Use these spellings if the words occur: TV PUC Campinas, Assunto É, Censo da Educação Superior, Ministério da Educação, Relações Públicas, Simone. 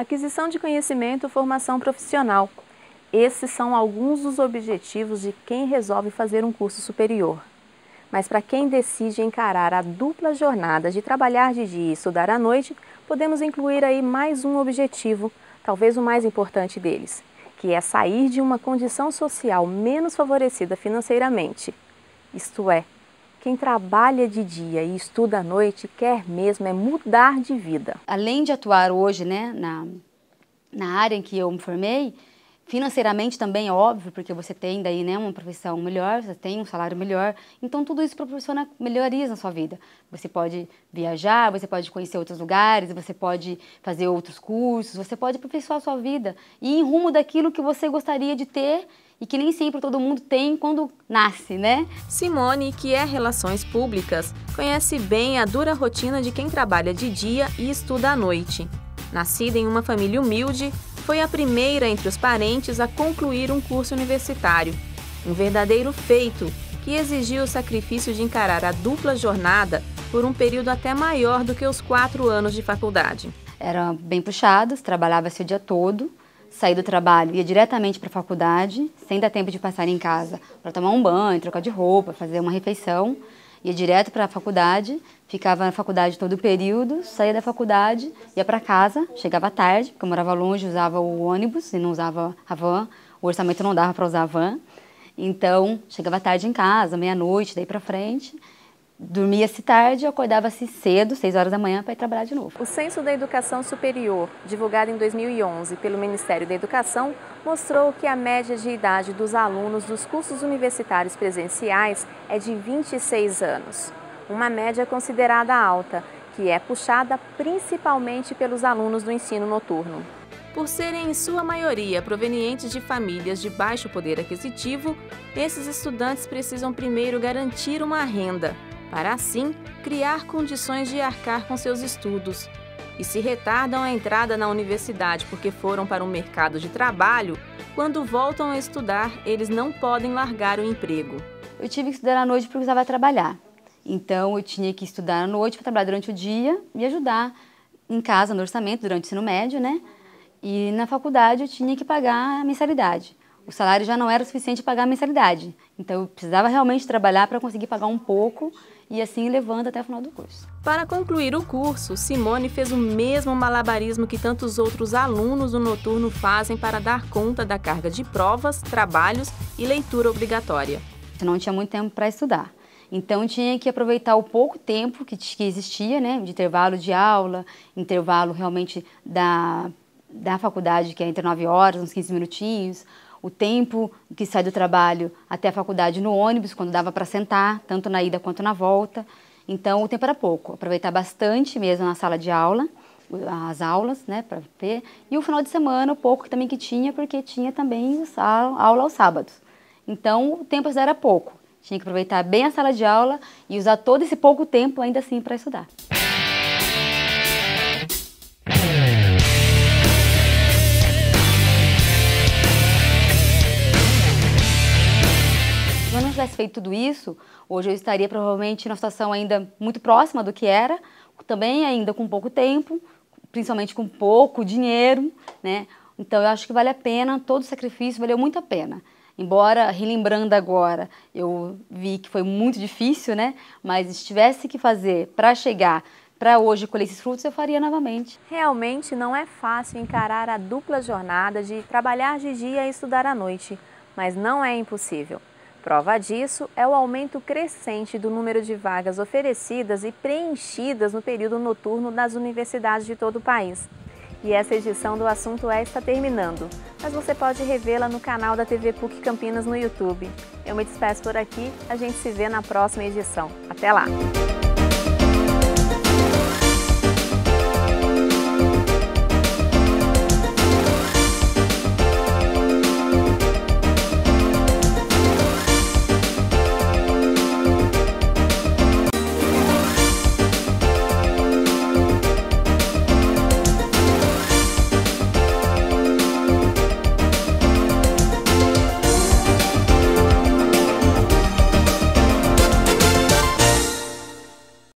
aquisição de conhecimento e formação profissional. Esses são alguns dos objetivos de quem resolve fazer um curso superior. Mas para quem decide encarar a dupla jornada de trabalhar de dia e estudar à noite, podemos incluir aí mais um objetivo, talvez o mais importante deles, que é sair de uma condição social menos favorecida financeiramente. Isto é, quem trabalha de dia e estuda à noite quer mesmo é mudar de vida. Além de atuar hoje, né, na área em que eu me formei, financeiramente também é óbvio, porque você tem daí, né, uma profissão melhor, você tem um salário melhor, então tudo isso proporciona melhorias na sua vida. Você pode viajar, você pode conhecer outros lugares, você pode fazer outros cursos, você pode aperfeiçoar a sua vida e ir em rumo daquilo que você gostaria de ter e que nem sempre todo mundo tem quando nasce, né? Simone, que é Relações Públicas, conhece bem a dura rotina de quem trabalha de dia e estuda à noite. Nascida em uma família humilde, foi a primeira entre os parentes a concluir um curso universitário. Um verdadeiro feito que exigiu o sacrifício de encarar a dupla jornada por um período até maior do que os 4 anos de faculdade. Era bem puxado, trabalhava-se o dia todo, saía do trabalho, ia diretamente para a faculdade, sem dar tempo de passar em casa para tomar um banho, trocar de roupa, fazer uma refeição. Ia direto para a faculdade, ficava na faculdade todo o período, saía da faculdade, ia para casa, chegava tarde, porque eu morava longe, usava o ônibus e não usava a van, o orçamento não dava para usar a van. Então, chegava tarde em casa, meia-noite, daí para frente, dormia-se tarde, acordava-se cedo, 6 horas da manhã, para ir trabalhar de novo. O Censo da Educação Superior, divulgado em 2011 pelo Ministério da Educação, mostrou que a média de idade dos alunos dos cursos universitários presenciais é de 26 anos. Uma média considerada alta, que é puxada principalmente pelos alunos do ensino noturno. Por serem, em sua maioria, provenientes de famílias de baixo poder aquisitivo, esses estudantes precisam primeiro garantir uma renda, para assim criar condições de arcar com seus estudos. E se retardam a entrada na universidade porque foram para o mercado de trabalho, quando voltam a estudar, eles não podem largar o emprego. Eu tive que estudar à noite porque precisava trabalhar. Então eu tinha que estudar à noite para trabalhar durante o dia e ajudar em casa no orçamento durante o ensino médio, né? E na faculdade eu tinha que pagar a mensalidade. O salário já não era suficiente para pagar a mensalidade. Então eu precisava realmente trabalhar para conseguir pagar um pouco e assim levando até o final do curso. Para concluir o curso, Simone fez o mesmo malabarismo que tantos outros alunos do noturno fazem para dar conta da carga de provas, trabalhos e leitura obrigatória. Eu não tinha muito tempo para estudar. Então tinha que aproveitar o pouco tempo que existia, né, de intervalo de aula, intervalo realmente da faculdade, que é entre 9 horas, uns 15 minutinhos, o tempo que sai do trabalho até a faculdade no ônibus, quando dava para sentar, tanto na ida quanto na volta. Então, o tempo era pouco. Aproveitar bastante mesmo na sala de aula, as aulas, né, para ver. E o final de semana, o pouco também que tinha, porque tinha também a aula aos sábados. Então, o tempo era pouco. Tinha que aproveitar bem a sala de aula e usar todo esse pouco tempo, ainda assim, para estudar. Se eu tivesse feito tudo isso, hoje eu estaria provavelmente numa situação ainda muito próxima do que era, também ainda com pouco tempo, principalmente com pouco dinheiro, né? Então eu acho que vale a pena, todo o sacrifício valeu muito a pena. Embora, relembrando agora, eu vi que foi muito difícil, né? Mas se tivesse que fazer para chegar, para hoje colher esses frutos, eu faria novamente. Realmente não é fácil encarar a dupla jornada de trabalhar de dia e estudar à noite, mas não é impossível. Prova disso é o aumento crescente do número de vagas oferecidas e preenchidas no período noturno das universidades de todo o país. E essa edição do Assunto É está terminando, mas você pode revê-la no canal da TV PUC Campinas no YouTube. Eu me despeço por aqui, a gente se vê na próxima edição. Até lá!